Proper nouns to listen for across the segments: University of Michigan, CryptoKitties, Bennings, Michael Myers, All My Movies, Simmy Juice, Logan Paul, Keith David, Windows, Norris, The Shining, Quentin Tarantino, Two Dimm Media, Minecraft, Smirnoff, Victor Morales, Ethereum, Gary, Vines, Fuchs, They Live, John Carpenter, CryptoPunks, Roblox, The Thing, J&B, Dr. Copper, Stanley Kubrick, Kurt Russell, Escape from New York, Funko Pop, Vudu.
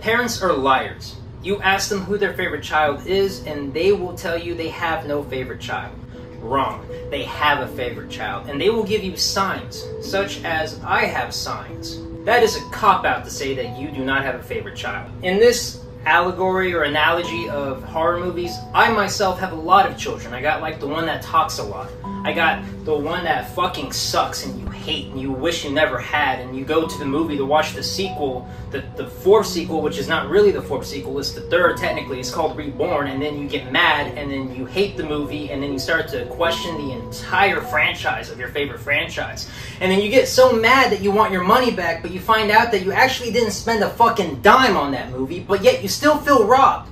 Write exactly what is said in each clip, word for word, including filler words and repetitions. Parents are liars. You ask them who their favorite child is, and they will tell you they have no favorite child. Wrong. They have a favorite child, and they will give you signs, such as I have signs. That is a cop-out to say that you do not have a favorite child. In this allegory or analogy of horror movies, I myself have a lot of children. I got like the one that talks a lot. I got the one that fucking sucks and you hate and you wish you never had, and you go to the movie to watch the sequel, the, the fourth sequel, which is not really the fourth sequel, it's the third technically, it's called Reborn, and then you get mad and then you hate the movie and then you start to question the entire franchise of your favorite franchise. And then you get so mad that you want your money back, but you find out that you actually didn't spend a fucking dime on that movie, but yet you still feel robbed.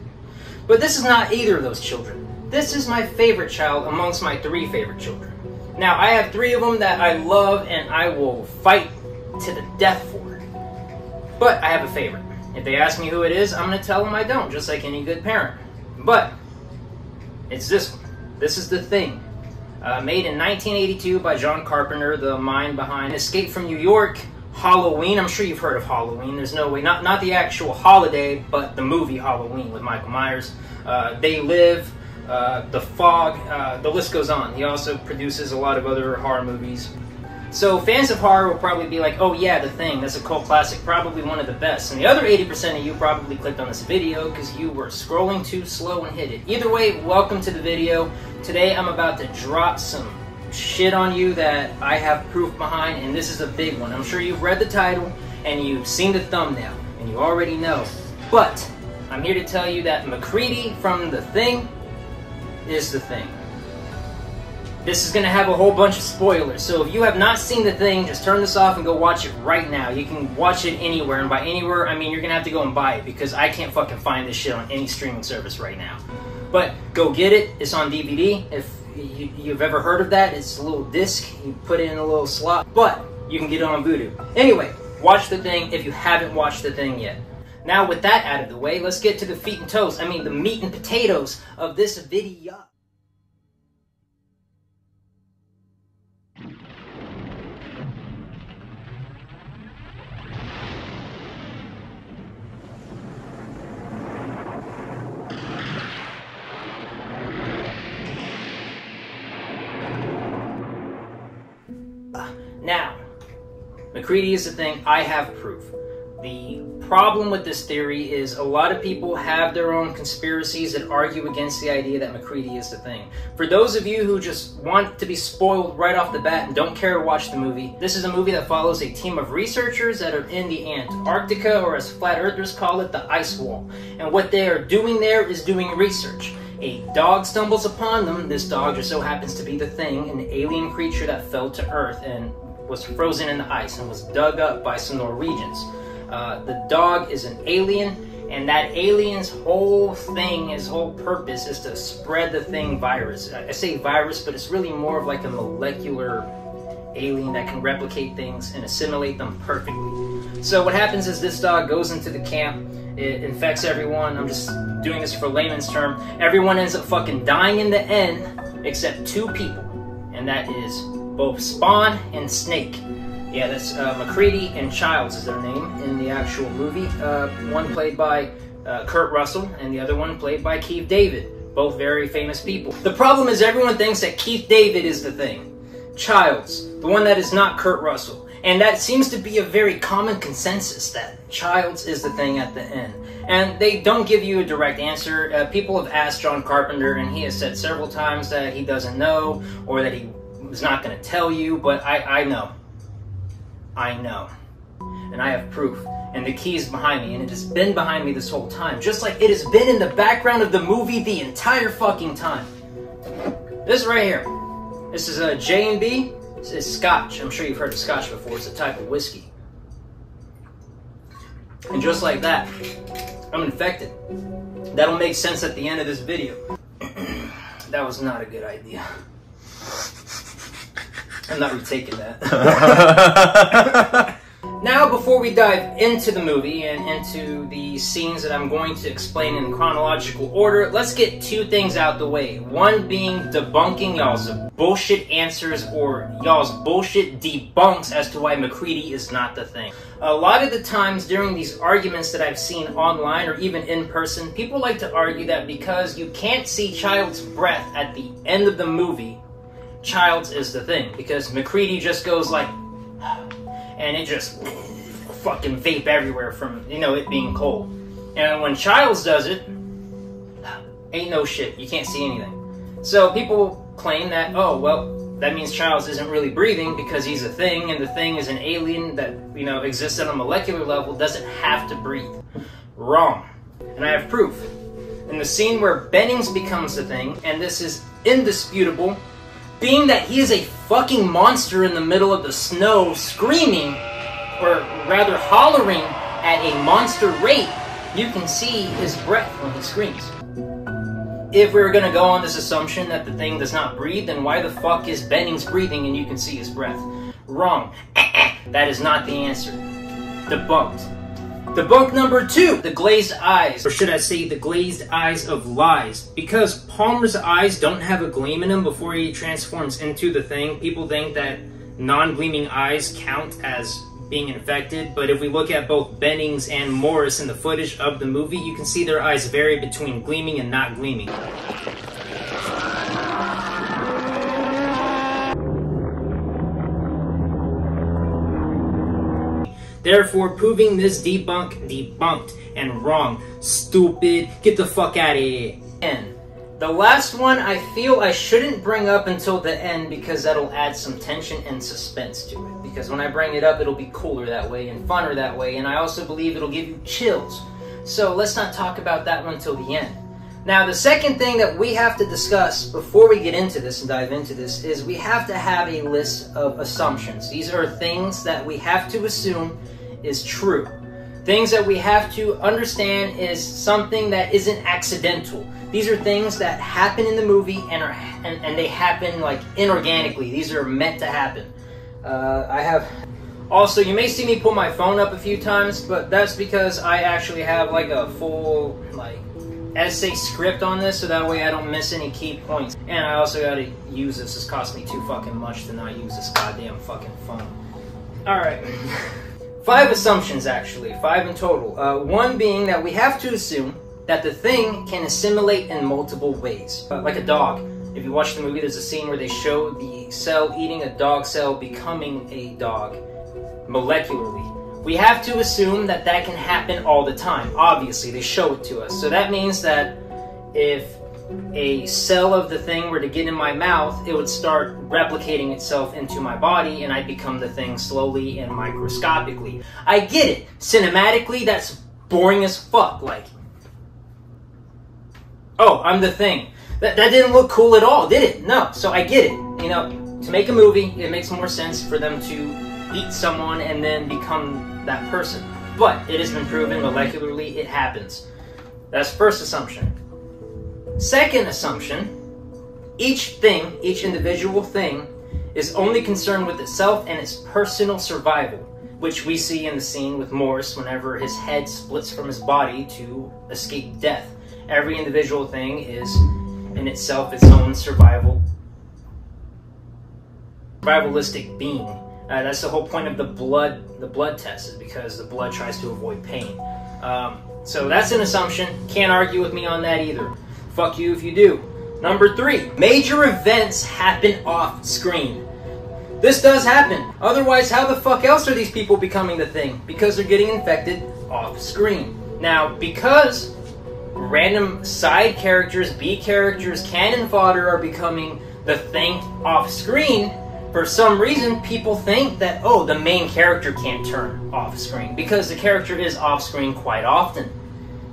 But this is not either of those children. This is my favorite child amongst my three favorite children. Now, I have three of them that I love and I will fight to the death for. But I have a favorite. If they ask me who it is, I'm going to tell them I don't, just like any good parent. But it's this one. This is The Thing. Uh, made in nineteen eighty-two by John Carpenter, the mind behind Escape from New York, Halloween. I'm sure you've heard of Halloween. There's no way. Not, not the actual holiday, but the movie Halloween with Michael Myers. Uh, They Live. Uh, the Fog, uh, the list goes on. He also produces a lot of other horror movies. So fans of horror will probably be like, oh yeah, The Thing, that's a cult classic, probably one of the best. And the other eighty percent of you probably clicked on this video because you were scrolling too slow and hit it. Either way, welcome to the video. Today I'm about to drop some shit on you that I have proof behind, and this is a big one. I'm sure you've read the title and you've seen the thumbnail and you already know. But I'm here to tell you that MacReady from The Thing is The Thing. This is going to have a whole bunch of spoilers, so if you have not seen The Thing, just turn this off and go watch it right now. You can watch it anywhere, and by anywhere, I mean you're going to have to go and buy it, because I can't fucking find this shit on any streaming service right now. But go get it. It's on D V D. If you, you've ever heard of that, it's a little disc. You put it in a little slot, but you can get it on Vudu. Anyway, watch The Thing if you haven't watched The Thing yet. Now with that out of the way, let's get to the feet and toes, I mean the meat and potatoes of this video. Uh, now, MacReady is The Thing, I have proof. The problem with this theory is a lot of people have their own conspiracies that argue against the idea that MacReady is The Thing. For those of you who just want to be spoiled right off the bat and don't care to watch the movie, this is a movie that follows a team of researchers that are in the Antarctica, or as flat earthers call it, the ice wall. And what they are doing there is doing research. A dog stumbles upon them. This dog just so happens to be The Thing, an alien creature that fell to Earth and was frozen in the ice and was dug up by some Norwegians. Uh, the dog is an alien, and that alien's whole thing, his whole purpose, is to spread the Thing virus. I say virus, but it's really more of like a molecular alien that can replicate things and assimilate them perfectly. So what happens is this dog goes into the camp, it infects everyone. I'm just doing this for layman's term. Everyone ends up fucking dying in the end, except two people, and that is both Spawn and Snake. Yeah, that's uh, MacReady and Childs is their name in the actual movie. Uh, one played by uh, Kurt Russell and the other one played by Keith David. Both very famous people. The problem is everyone thinks that Keith David is The Thing. Childs, the one that is not Kurt Russell. And that seems to be a very common consensus, that Childs is The Thing at the end. And they don't give you a direct answer. Uh, people have asked John Carpenter and he has said several times that he doesn't know or that he was not going to tell you, but I, I know. I know, and I have proof, and the key is behind me, and it has been behind me this whole time, just like it has been in the background of the movie the entire fucking time. This right here, this is a J and B, this is Scotch. I'm sure you've heard of Scotch before. It's a type of whiskey, and just like that, I'm infected. That'll make sense at the end of this video. That was not a good idea. I'm not retaking that. Now, before we dive into the movie and into the scenes that I'm going to explain in chronological order, let's get two things out the way. One being debunking y'all's bullshit answers or y'all's bullshit debunks as to why MacReady is not the thing. A lot of the times during these arguments that I've seen online or even in person, people like to argue that because you can't see Childs' breath at the end of the movie, Childs is the thing, because MacReady just goes like... and it just fucking vape everywhere from, you know, it being cold. And when Childs does it, ain't no shit. You can't see anything. So people claim that, oh, well, that means Childs isn't really breathing because he's a thing, and the thing is an alien that, you know, exists on a molecular level, doesn't have to breathe. Wrong. And I have proof. In the scene where Bennings becomes the thing, and this is indisputable, being that he is a fucking monster in the middle of the snow screaming, or rather hollering at a monster rate, you can see his breath when he screams. If we were gonna go on this assumption that the thing does not breathe, then why the fuck is Bennings breathing and you can see his breath? Wrong. That is not the answer. Debunked. Debunk number two, the glazed eyes, or should I say the glazed eyes of lies. Because Palmer's eyes don't have a gleam in him before he transforms into the thing, people think that non-gleaming eyes count as being infected, but if we look at both Bennings and Norris in the footage of the movie, you can see their eyes vary between gleaming and not gleaming. Therefore, proving this debunk, debunked, and wrong. Stupid. Get the fuck out of here. And the last one I feel I shouldn't bring up until the end because that'll add some tension and suspense to it. Because when I bring it up, it'll be cooler that way and funner that way. And I also believe it'll give you chills. So let's not talk about that one till the end. Now, the second thing that we have to discuss before we get into this and dive into this is we have to have a list of assumptions. These are things that we have to assume is true. Things that we have to understand is something that isn't accidental. These are things that happen in the movie and are and, and they happen like inorganically. These are meant to happen. Uh, I have also, you may see me pull my phone up a few times, but that's because I actually have like a full like essay script on this, so that way I don't miss any key points. And I also gotta use this. This cost me too fucking much to not use this goddamn fucking phone. All right. Five assumptions, actually. Five in total. Uh, one being that we have to assume that the thing can assimilate in multiple ways. Uh, like a dog. If you watch the movie, there's a scene where they show the cell eating a dog cell becoming a dog molecularly. We have to assume that that can happen all the time. Obviously, they show it to us. So that means that if a cell of the thing were to get in my mouth, it would start replicating itself into my body and I'd become the thing slowly and microscopically. I get it. Cinematically, that's boring as fuck. Like, oh, I'm the thing. That, that didn't look cool at all, did it? No. So I get it. You know, to make a movie, it makes more sense for them to eat someone and then become that person. But it has been proven molecularly it happens. That's first assumption. Second assumption, each thing, each individual thing, is only concerned with itself and its personal survival, which we see in the scene with Norris whenever his head splits from his body to escape death. Every individual thing is, in itself, its own survival, survivalistic being. Uh, that's the whole point of the blood, the blood test, is because the blood tries to avoid pain. Um, so that's an assumption. Can't argue with me on that either. Fuck you if you do. Number three, major events happen off screen. This does happen. Otherwise, how the fuck else are these people becoming the thing? Because they're getting infected off screen. Now, because random side characters, B characters, cannon fodder are becoming the thing off screen, for some reason, people think that, oh, the main character can't turn off screen. Because the character is off screen quite often.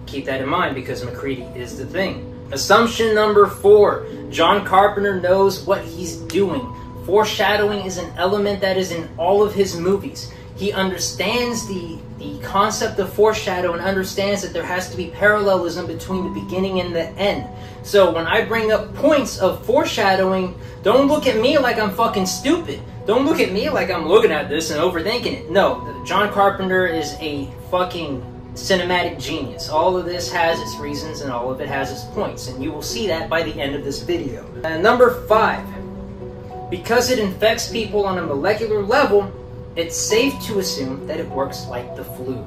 Keep that in mind because MacReady is the thing. Assumption number four, John Carpenter knows what he's doing. Foreshadowing is an element that is in all of his movies. He understands the, the concept of foreshadow and understands that there has to be parallelism between the beginning and the end. So when I bring up points of foreshadowing, don't look at me like I'm fucking stupid. Don't look at me like I'm looking at this and overthinking it. No, John Carpenter is a fucking cinematic genius. All of this has its reasons and all of it has its points, and you will see that by the end of this video. And number five, because it infects people on a molecular level, it's safe to assume that it works like the flu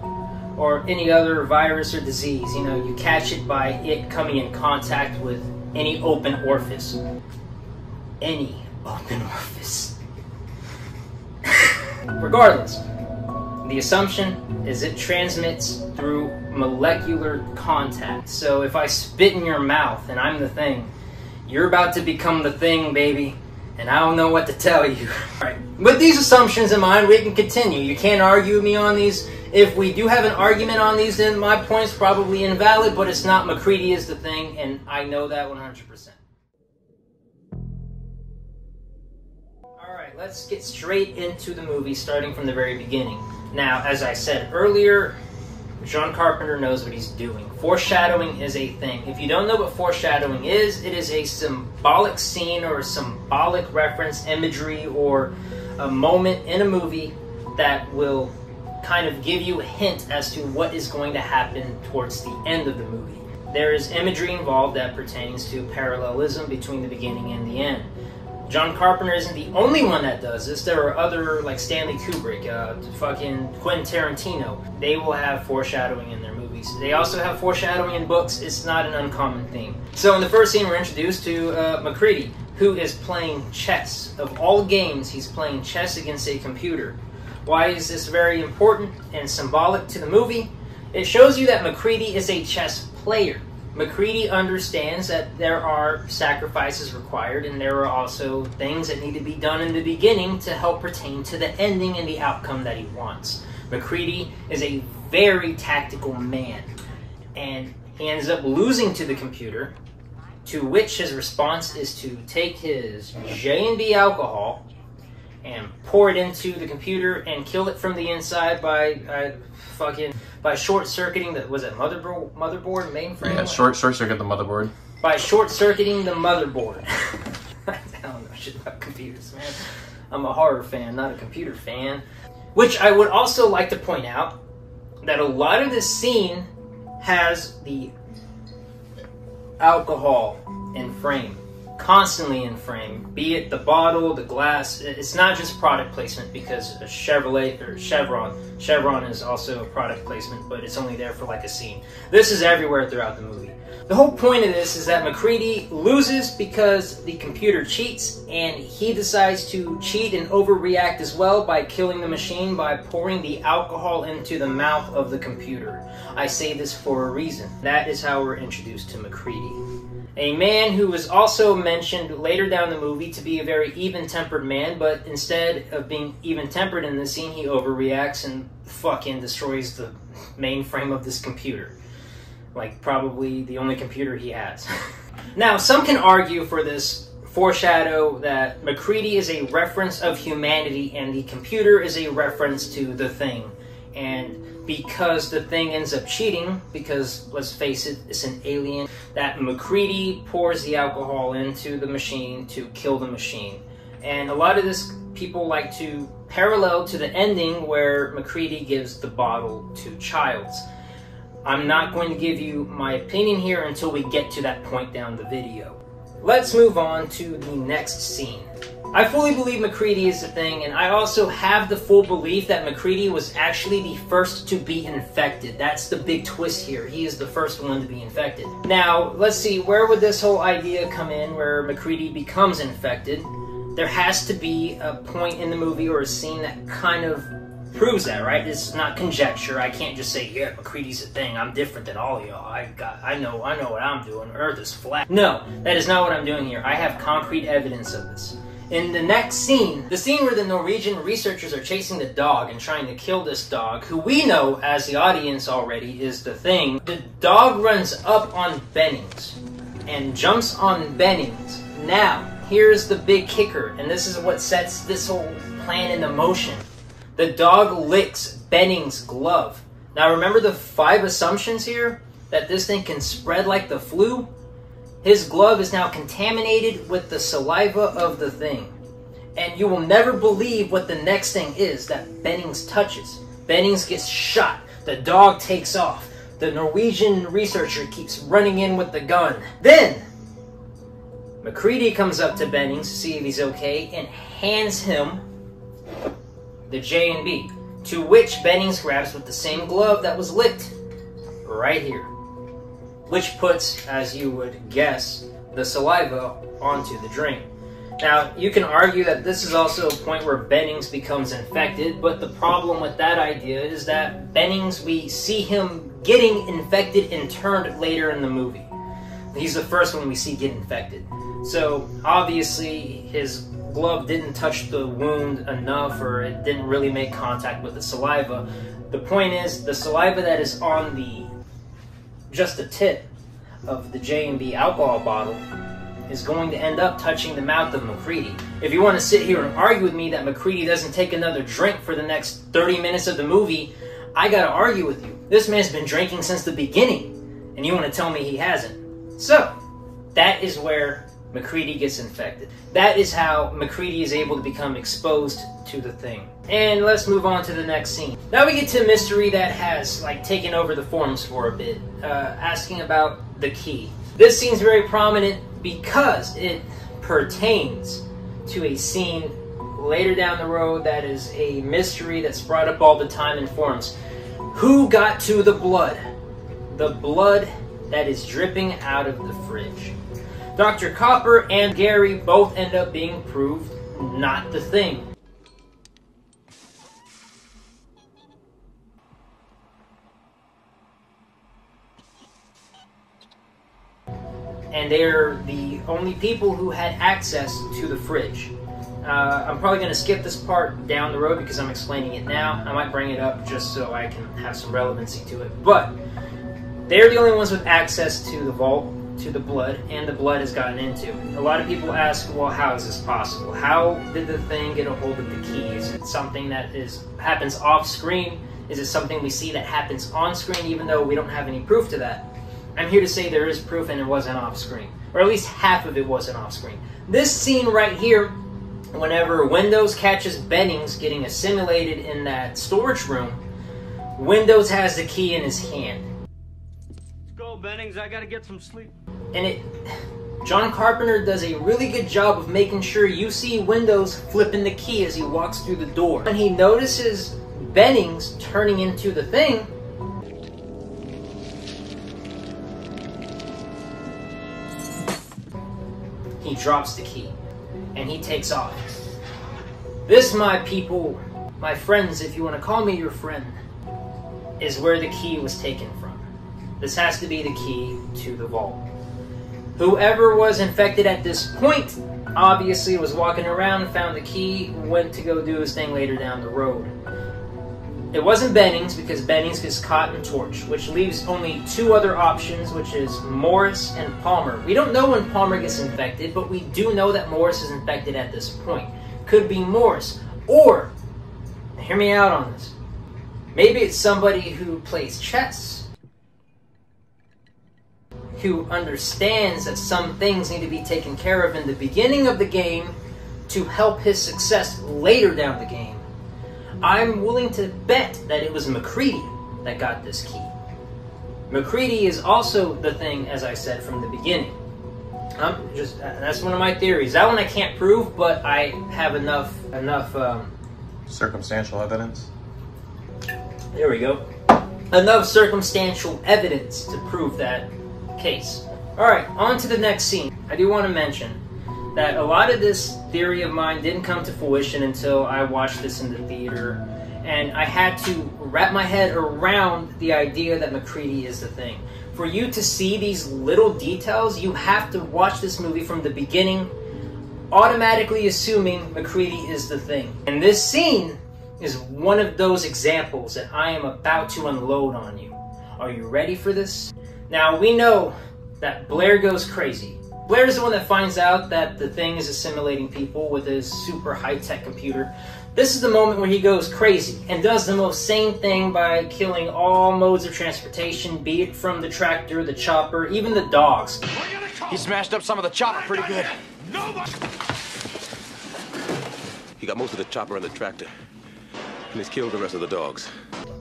or any other virus or disease. You know, you catch it by it coming in contact with any open orifice. Any open orifice. Regardless, the assumption is it transmits through molecular contact. So if I spit in your mouth and I'm the Thing, you're about to become the Thing, baby, and I don't know what to tell you. All right. With these assumptions in mind, we can continue. You can't argue with me on these. If we do have an argument on these, then my point's probably invalid, but it's not. MacReady is the Thing, and I know that one hundred percent. Let's get straight into the movie, starting from the very beginning. Now, as I said earlier, John Carpenter knows what he's doing. Foreshadowing is a thing. If you don't know what foreshadowing is, it is a symbolic scene or a symbolic reference, imagery, or a moment in a movie that will kind of give you a hint as to what is going to happen towards the end of the movie. There is imagery involved that pertains to parallelism between the beginning and the end. John Carpenter isn't the only one that does this. There are other, like Stanley Kubrick, uh, fucking Quentin Tarantino. They will have foreshadowing in their movies. They also have foreshadowing in books. It's not an uncommon theme. So in the first scene, we're introduced to uh, MacReady, who is playing chess. Of all games, he's playing chess against a computer. Why is this very important and symbolic to the movie? It shows you that MacReady is a chess player. MacReady understands that there are sacrifices required, and there are also things that need to be done in the beginning to help pertain to the ending and the outcome that he wants. MacReady is a very tactical man, and he ends up losing to the computer, to which his response is to take his J and B alcohol and pour it into the computer and kill it from the inside by uh, fucking by short-circuiting the was it motherboard motherboard mainframe. Yeah, short short circuit the motherboard. By short-circuiting the motherboard. I don't know shit about computers, man. I'm a horror fan, not a computer fan. Which I would also like to point out that a lot of this scene has the alcohol in frame. Constantly in frame, be it the bottle, the glass. It's not just product placement, because a Chevrolet or Chevron, Chevron is also a product placement, but it's only there for like a scene. This is everywhere throughout the movie. The whole point of this is that MacReady loses because the computer cheats, and he decides to cheat and overreact as well by killing the machine by pouring the alcohol into the mouth of the computer. I say this for a reason. That is how we're introduced to MacReady. A man who was also mentioned later down the movie to be a very even-tempered man, but instead of being even-tempered in this scene, he overreacts and fucking destroys the mainframe of this computer. Like, probably the only computer he has. Now, some can argue for this foreshadow that MacReady is a reference of humanity and the computer is a reference to the Thing. And because the Thing ends up cheating, because let's face it, it's an alien, that MacReady pours the alcohol into the machine to kill the machine. And a lot of this people like to parallel to the ending where MacReady gives the bottle to Childs. I'm not going to give you my opinion here until we get to that point down the video. Let's move on to the next scene. I fully believe MacReady is the Thing, and I also have the full belief that MacReady was actually the first to be infected. That's the big twist here. He is the first one to be infected. Now, let's see, where would this whole idea come in where MacReady becomes infected? There has to be a point in the movie or a scene that kind of proves that, right? It's not conjecture. I can't just say, yeah, MacReady's the Thing. I'm different than all y'all. I got, I know, I know what I'm doing. Earth is flat. No, that is not what I'm doing here. I have concrete evidence of this. In the next scene, the scene where the Norwegian researchers are chasing the dog and trying to kill this dog, who we know as the audience already is the Thing, the dog runs up on Bennings and jumps on Bennings. Now, here's the big kicker, and this is what sets this whole plan into motion. The dog licks Bennings' glove. Now remember the five assumptions here? That this thing can spread like the flu? His glove is now contaminated with the saliva of the Thing. And you will never believe what the next thing is that Bennings touches. Bennings gets shot. The dog takes off. The Norwegian researcher keeps running in with the gun. Then MacReady comes up to Bennings to see if he's okay and hands him the J and B, to which Bennings grabs with the same glove that was licked right here, which puts, as you would guess, the saliva onto the drain. Now, you can argue that this is also a point where Bennings becomes infected, but the problem with that idea is that Bennings, we see him getting infected and turned later in the movie. He's the first one we see get infected. So, obviously, his glove didn't touch the wound enough, or it didn't really make contact with the saliva. The point is, the saliva that is on the just the tip of the J and B alcohol bottle is going to end up touching the mouth of MacReady. If you want to sit here and argue with me that MacReady doesn't take another drink for the next thirty minutes of the movie, I gotta argue with you. This man's been drinking since the beginning, and you want to tell me he hasn't. So, that is where MacReady gets infected. That is how MacReady is able to become exposed to the thing. And let's move on to the next scene. Now we get to a mystery that has like taken over the forums for a bit, uh, asking about the key. This scene's very prominent because it pertains to a scene later down the road that is a mystery that's brought up all the time in forums. Who got to the blood? The blood that is dripping out of the fridge. Doctor Copper and Gary both end up being proved not the thing. And they're the only people who had access to the fridge. Uh, I'm probably going to skip this part down the road because I'm explaining it now. I might bring it up just so I can have some relevancy to it. But they're the only ones with access to the vault, to the blood, and the blood has gotten into it. A lot of people ask, well, how is this possible? How did the thing get a hold of the key? Is it something that is happens off screen? Is it something we see that happens on screen, even though we don't have any proof to that? I'm here to say there is proof, and it wasn't off-screen. Or at least half of it wasn't off-screen. This scene right here, whenever Windows catches Bennings getting assimilated in that storage room, Windows has the key in his hand. Let's go, Bennings. I gotta get some sleep. And it... John Carpenter does a really good job of making sure you see Windows flipping the key as he walks through the door. When he notices Bennings turning into the thing, he drops the key, and he takes off. This, my people, my friends, if you want to call me your friend, is where the key was taken from. This has to be the key to the vault. Whoever was infected at this point, obviously was walking around, found the key, went to go do his thing later down the road. It wasn't Bennings, because Bennings gets caught and torched, which leaves only two other options, which is Norris and Palmer. We don't know when Palmer gets infected, but we do know that Norris is infected at this point. Could be Norris, or, hear me out on this, maybe it's somebody who plays chess, who understands that some things need to be taken care of in the beginning of the game to help his success later down the game. I'm willing to bet that it was MacReady that got this key. MacReady is also the thing, as I said from the beginning. I'm just that's one of my theories. That one I can't prove, but I have enough enough um, circumstantial evidence. There we go. Enough circumstantial evidence to prove that case. All right, on to the next scene. I do want to mention that a lot of this theory of mine didn't come to fruition until I watched this in the theater, and I had to wrap my head around the idea that MacReady is the thing. For you to see these little details, you have to watch this movie from the beginning, automatically assuming MacReady is the thing. And this scene is one of those examples that I am about to unload on you. Are you ready for this? Now, we know that Blair goes crazy. Blair is the one that finds out that the thing is assimilating people with his super high-tech computer. This is the moment where he goes crazy and does the most sane thing by killing all modes of transportation, be it from the tractor, the chopper, even the dogs. He smashed up some of the chopper pretty good. Nobody. He got most of the chopper and the tractor. And he's killed the rest of the dogs.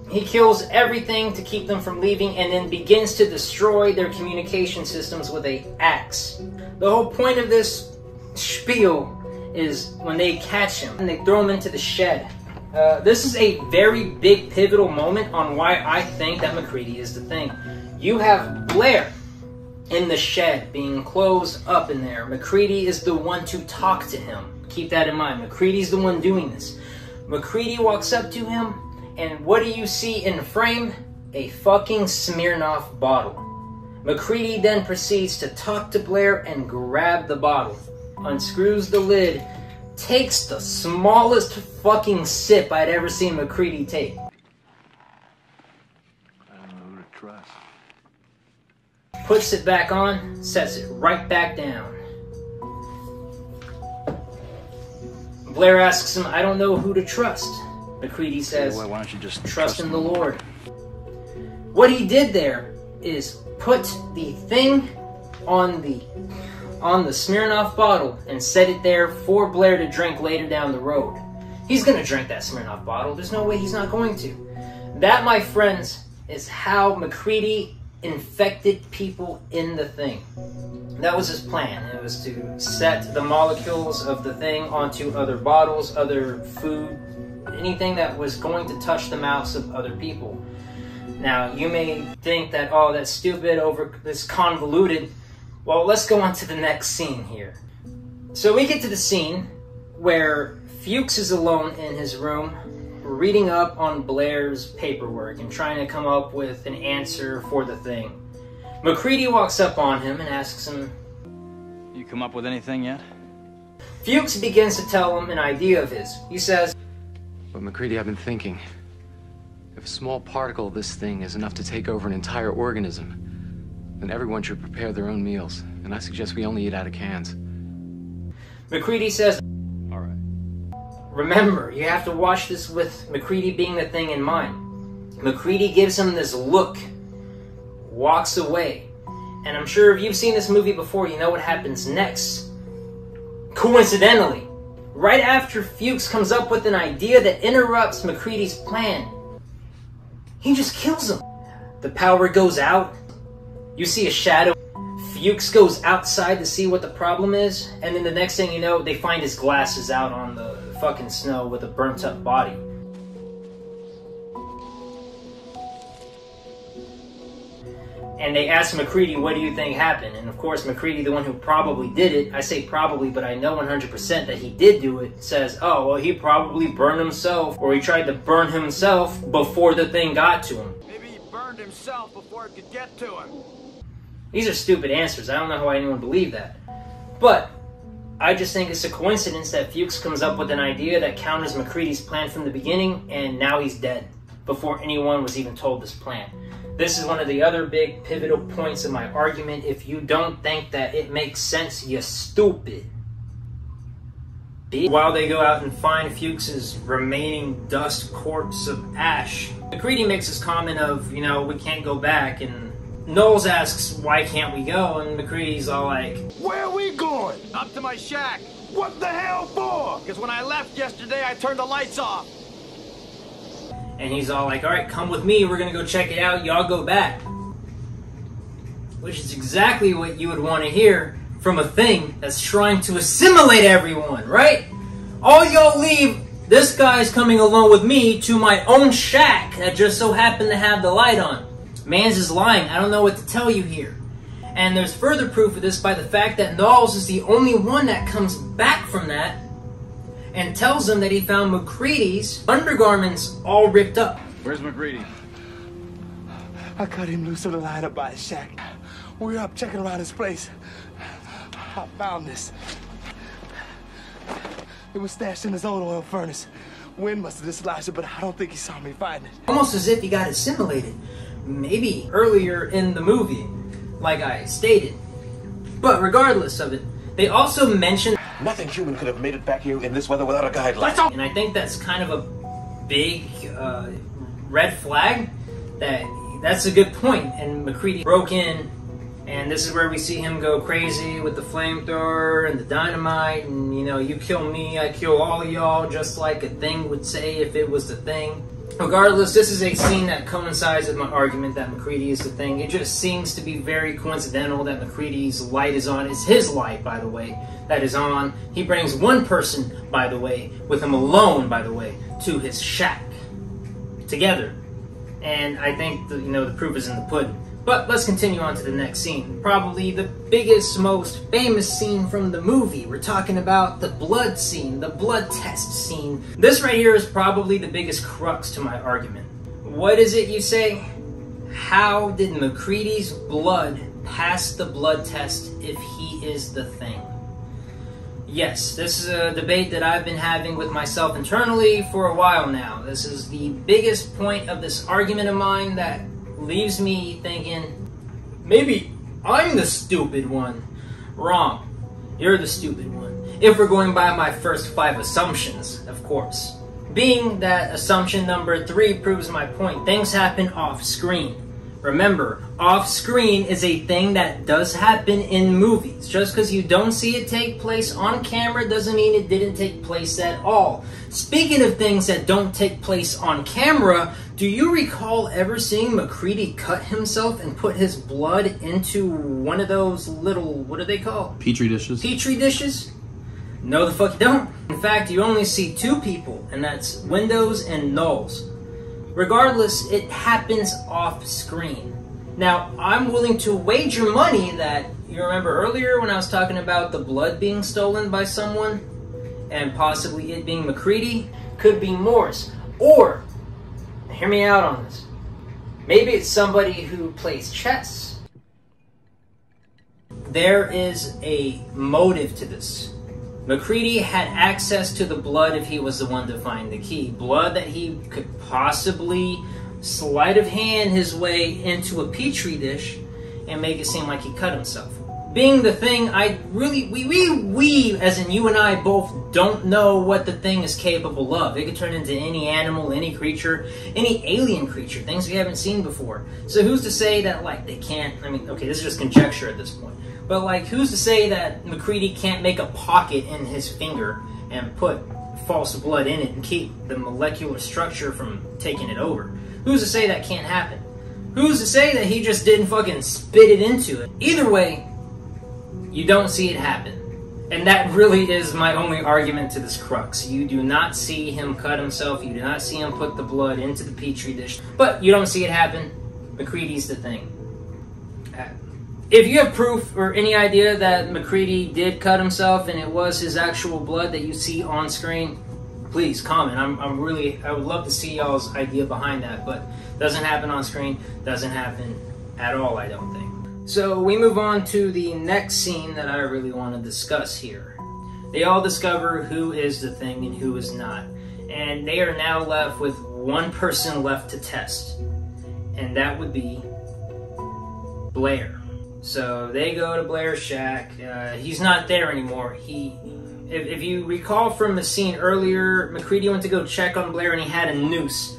He kills everything to keep them from leaving and then begins to destroy their communication systems with an axe. The whole point of this spiel is when they catch him and they throw him into the shed. Uh, this is a very big pivotal moment on why I think that MacReady is the Thing. You have Blair in the shed being closed up in there. MacReady is the one to talk to him. Keep that in mind. MacReady's the one doing this. MacReady walks up to him, and what do you see in the frame? A fucking Smirnoff bottle. MacReady then proceeds to talk to Blair and grab the bottle, unscrews the lid, takes the smallest fucking sip I'd ever seen MacReady take. I don't know who to trust. Puts it back on, sets it right back down. Blair asks him, I don't know who to trust. MacReady says, well, why don't you just trust, trust in the Lord. What he did there is put the Thing on the on the Smirnoff bottle and set it there for Blair to drink later down the road. He's going to drink that Smirnoff bottle. There's no way he's not going to. That, my friends, is how MacReady infected people in the Thing. That was his plan. It was to set the molecules of the Thing onto other bottles, other food, anything that was going to touch the mouths of other people. Now, you may think that, oh, that's stupid, over this convoluted. Well, let's go on to the next scene here. So we get to the scene where Fuchs is alone in his room reading up on Blair's paperwork and trying to come up with an answer for the Thing. MacReady walks up on him and asks him, you come up with anything yet? Fuchs begins to tell him an idea of his. He says, but MacReady, I've been thinking, if a small particle of this thing is enough to take over an entire organism, then everyone should prepare their own meals, and I suggest we only eat out of cans. MacReady says, all right. Remember, you have to watch this with MacReady being the Thing in mind. MacReady gives him this look, walks away, and I'm sure if you've seen this movie before, you know what happens next. Coincidentally, right after Fuchs comes up with an idea that interrupts MacReady's plan, he just kills him. The power goes out. You see a shadow. Fuchs goes outside to see what the problem is, and then the next thing you know, they find his glasses out on the fucking snow with a burnt up body. And they ask MacReady, what do you think happened? And of course, MacReady, the one who probably did it, I say probably, but I know one hundred percent that he did do it, says, oh, well, he probably burned himself, or he tried to burn himself before the thing got to him. Maybe he burned himself before it could get to him. These are stupid answers. I don't know how anyone believed that. But I just think it's a coincidence that Fuchs comes up with an idea that counters MacReady's plan from the beginning, and now he's dead before anyone was even told this plan. This is one of the other big pivotal points of my argument. If you don't think that it makes sense, you're stupid. While they go out and find Fuchs's remaining dust corpse of ash, MacReady makes this comment of, you know, we can't go back, and Knowles asks, why can't we go? And MacReady's all like, where are we going? Up to my shack. What the hell for? Because when I left yesterday, I turned the lights off. And he's all like, all right, come with me. We're going to go check it out. Y'all go back. Which is exactly what you would want to hear from a thing that's trying to assimilate everyone, right? All y'all leave. This guy's coming along with me to my own shack that just so happened to have the light on. Man's just lying. I don't know what to tell you here. And there's further proof of this by the fact that Knowles is the only one that comes back from that and tells him that he found MacReady's undergarments all ripped up. Where's MacReady? I cut him loose of the line up by his shack. We were up checking around his place. I found this. It was stashed in his own oil furnace. Wind must have dislodged it, but I don't think he saw me find it. Almost as if he got assimilated. Maybe earlier in the movie, like I stated. But regardless of it, they also mentioned nothing human could have made it back here in this weather without a guideline. And I think that's kind of a big uh, red flag. That that's a good point. And MacReady broke in And this is where we see him go crazy with the flamethrower and the dynamite and, you know, you kill me, I kill all of y'all, just like a thing would say if it was the thing. Regardless, this is a scene that coincides with my argument that MacReady is the thing. It just seems to be very coincidental that MacReady's light is on. It's his light, by the way, that is on. He brings one person, by the way, with him alone, by the way, to his shack together. And I think, the, you know, the proof is in the pudding. But let's continue on to the next scene. Probably the biggest, most famous scene from the movie. We're talking about the blood scene, the blood test scene. This right here is probably the biggest crux to my argument. What is it you say? How did MacReady's blood pass the blood test if he is the thing? Yes, this is a debate that I've been having with myself internally for a while now. This is the biggest point of this argument of mine that leaves me thinking, maybe I'm the stupid one. Wrong. You're the stupid one. If we're going by my first five assumptions, of course. Being that assumption number three proves my point, things happen off screen. Remember, off-screen is a thing that does happen in movies. Just because you don't see it take place on camera doesn't mean it didn't take place at all. Speaking of things that don't take place on camera, do you recall ever seeing MacReady cut himself and put his blood into one of those little, what are they called? Petri dishes. Petri dishes? No the fuck you don't. In fact, you only see two people, and that's Windows and Knowles. Regardless, it happens off screen. Now, I'm willing to wager money that, you remember earlier when I was talking about the blood being stolen by someone, and possibly it being MacReady, could be Norris. Or, hear me out on this, maybe it's somebody who plays chess. There is a motive to this. MacReady had access to the blood if he was the one to find the key. Blood that he could possibly sleight of hand his way into a petri dish and make it seem like he cut himself. Being the thing, I really, we, we, we, as in you and I both don't know what the thing is capable of. It could turn into any animal, any creature, any alien creature, things we haven't seen before. So who's to say that, like, they can't, I mean, okay, this is just conjecture at this point. But, like, who's to say that MacReady can't make a pocket in his finger and put false blood in it and keep the molecular structure from taking it over? Who's to say that can't happen? Who's to say that he just didn't fucking spit it into it? Either way, you don't see it happen. And that really is my only argument to this crux. You do not see him cut himself. You do not see him put the blood into the petri dish. But you don't see it happen. MacReady's the thing. If you have proof or any idea that MacReady did cut himself and it was his actual blood that you see on screen, please comment. I'm, I'm really, I would love to see y'all's idea behind that, but doesn't happen on screen, doesn't happen at all, I don't think. So we move on to the next scene that I really want to discuss here. They all discover who is the thing and who is not, and they are now left with one person left to test, and that would be Blair. So they go to Blair's shack. Uh, he's not there anymore. He, if, if you recall from the scene earlier, MacReady went to go check on Blair and he had a noose.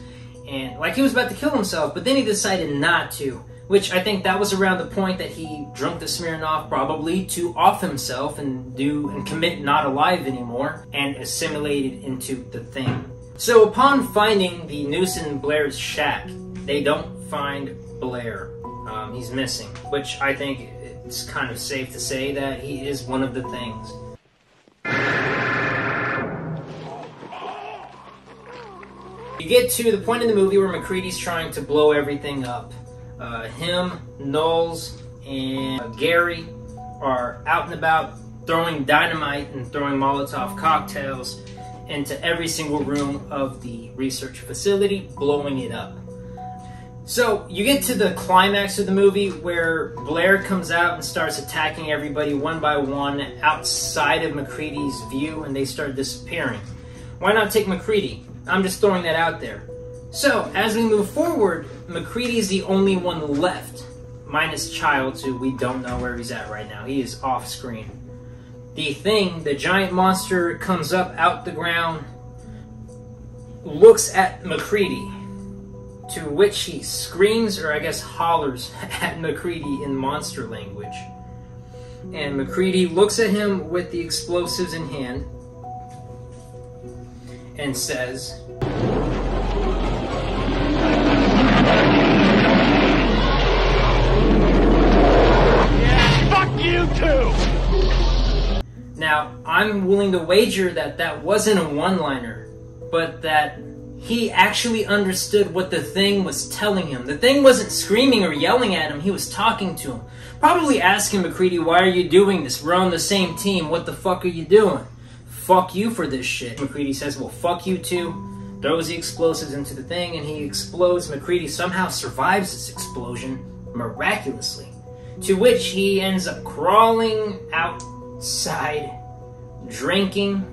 And like he was about to kill himself, but then he decided not to. Which I think that was around the point that he drunk the Smirnoff probably to off himself and do and commit not alive anymore and assimilated into the thing. So upon finding the noose in Blair's shack, they don't find Blair. Um, he's missing, which I think it's kind of safe to say that he is one of the things. You get to the point in the movie where MacReady's trying to blow everything up. Uh, him, Knowles, and uh, Gary are out and about throwing dynamite and throwing Molotov cocktails into every single room of the research facility, blowing it up. So, you get to the climax of the movie where Blair comes out and starts attacking everybody one by one outside of MacReady's view and they start disappearing. Why not take MacReady? I'm just throwing that out there. So, as we move forward, MacReady's the only one left, minus Childs, who we don't know where he's at right now. He is off screen. The thing, the giant monster, comes up out the ground, looks at MacReady. to which he screams, or I guess hollers, at MacReady in monster language. And MacReady looks at him with the explosives in hand and says, "Yeah, fuck you too!" Now, I'm willing to wager that that wasn't a one-liner, but that he actually understood what the thing was telling him. The thing wasn't screaming or yelling at him, he was talking to him. Probably asking MacReady, "Why are you doing this? We're on the same team, what the fuck are you doing? Fuck you for this shit." MacReady says, "Well, fuck you too," throws the explosives into the thing, and he explodes. MacReady somehow survives this explosion, miraculously, to which he ends up crawling outside, drinking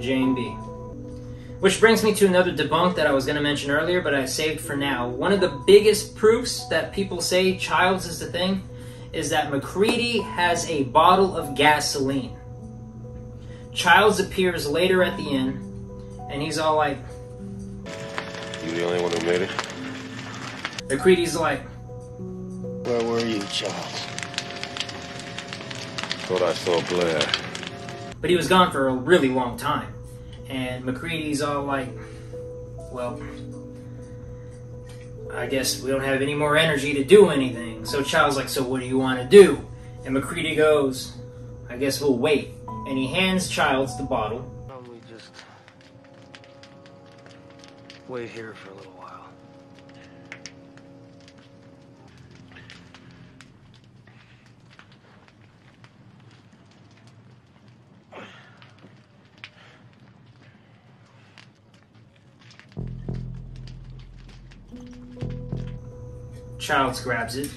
J and B. Which brings me to another debunk that I was going to mention earlier, but I saved for now. One of the biggest proofs that people say Childs is the thing is that MacReady has a bottle of gasoline. Childs appears later at the inn, and he's all like, "You the only one who made it?" MacReady's like, "Where were you, Childs? Thought I saw Blair." But he was gone for a really long time. And MacReady's all like, "Well, I guess we don't have any more energy to do anything." So Childs like, "So what do you want to do?" And MacReady goes, "I guess we'll wait." And he hands Childs the bottle. "Why don't we just wait here for a little while?" Childs grabs it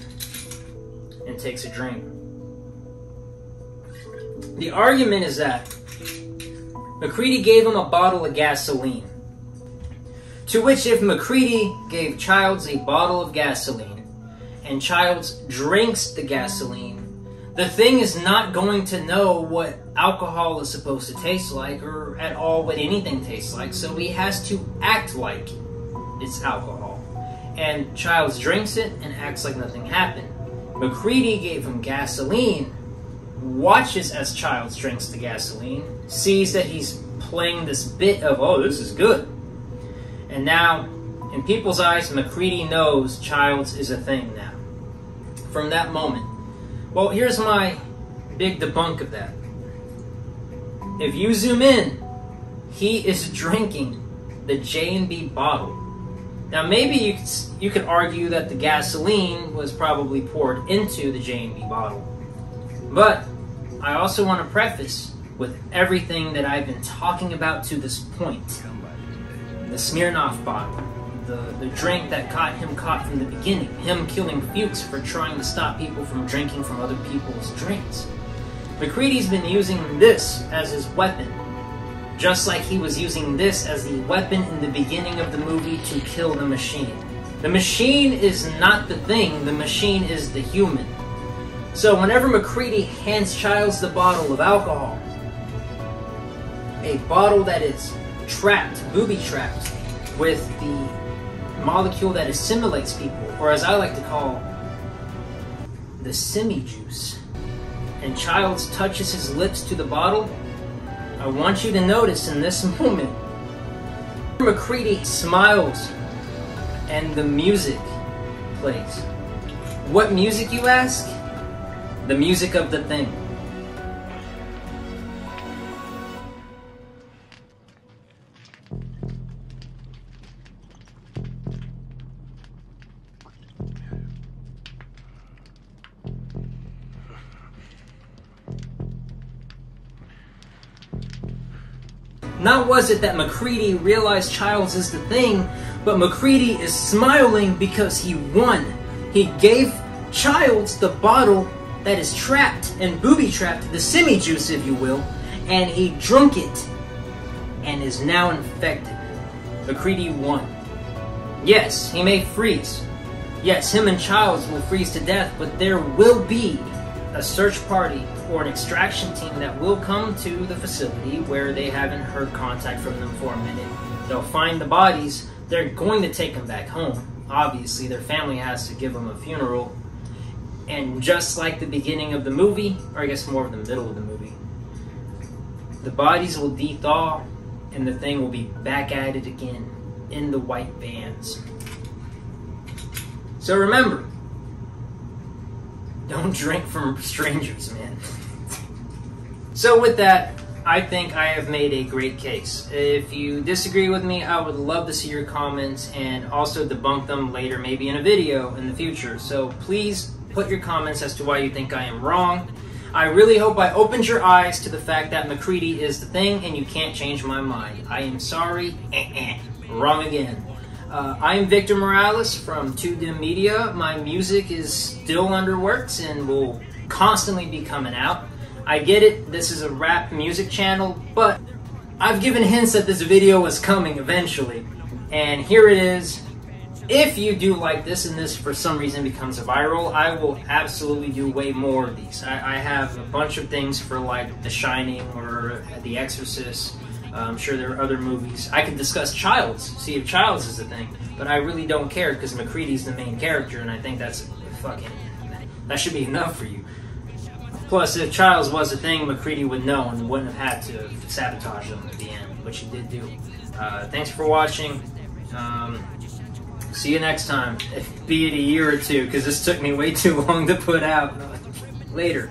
and takes a drink. The argument is that MacReady gave him a bottle of gasoline. To which, if MacReady gave Childs a bottle of gasoline and Childs drinks the gasoline, the thing is not going to know what alcohol is supposed to taste like, or at all what anything tastes like, so he has to act like it's alcohol. And Childs drinks it and acts like nothing happened. MacReady gave him gasoline, watches as Childs drinks the gasoline, sees that he's playing this bit of, "Oh, this is good." And now, in people's eyes, MacReady knows Childs is a thing now. From that moment. Well, here's my big debunk of that. If you zoom in, he is drinking the J and B bottle. Now, maybe you could, you could argue that the gasoline was probably poured into the J and B bottle. But I also want to preface with everything that I've been talking about to this point. The Smirnoff bottle, the, the drink that got him caught from the beginning, him killing Fuchs for trying to stop people from drinking from other people's drinks. MacReady's been using this as his weapon. Just like he was using this as the weapon in the beginning of the movie to kill the machine. The machine is not the thing, the machine is the human. So whenever MacReady hands Childs the bottle of alcohol, a bottle that is trapped, booby-trapped, with the molecule that assimilates people, or as I like to call, the semi-juice, and Childs touches his lips to the bottle, I want you to notice in this moment, MacReady smiles and the music plays. What music, you ask? The music of the thing. Not was it that MacReady realized Childs is the thing, but MacReady is smiling because he won. He gave Childs the bottle that is trapped and booby-trapped, the semi-juice if you will, and he drunk it and is now infected. MacReady won. Yes, he may freeze. Yes, him and Childs will freeze to death, but there will be a search party or an extraction team that will come to the facility where they haven't heard contact from them for a minute. They'll find the bodies, They're going to take him back home. Obviously, their family has to give him a funeral. And just like the beginning of the movie, or I guess more of the middle of the movie, the bodies will de-thaw, and the Thing will be back at it again, in the white vans. So remember, don't drink from strangers, man. So with that, I think I have made a great case. If you disagree with me, I would love to see your comments and also debunk them later, maybe in a video in the future. So please put your comments as to why you think I am wrong. I really hope I opened your eyes to the fact that MacReady is the Thing and you can't change my mind. I am sorry. Eh-eh. Wrong again. Uh, I am Victor Morales from two Dimm Media. My music is still under works and will constantly be coming out. I get it, this is a rap music channel, but I've given hints that this video was coming eventually. And here it is. If you do like this and this for some reason becomes viral, I will absolutely do way more of these. I, I have a bunch of things for like The Shining or The Exorcist. I'm sure there are other movies. I could discuss Childs, see if Childs is a thing, but I really don't care because MacReady's the main character, and I think that's fucking, that should be enough for you. Plus, if Childs was a thing, MacReady would know and wouldn't have had to sabotage them at the end, which he did do. Uh, thanks for watching. Um, see you next time, be it a year or two, because this took me way too long to put out. Later.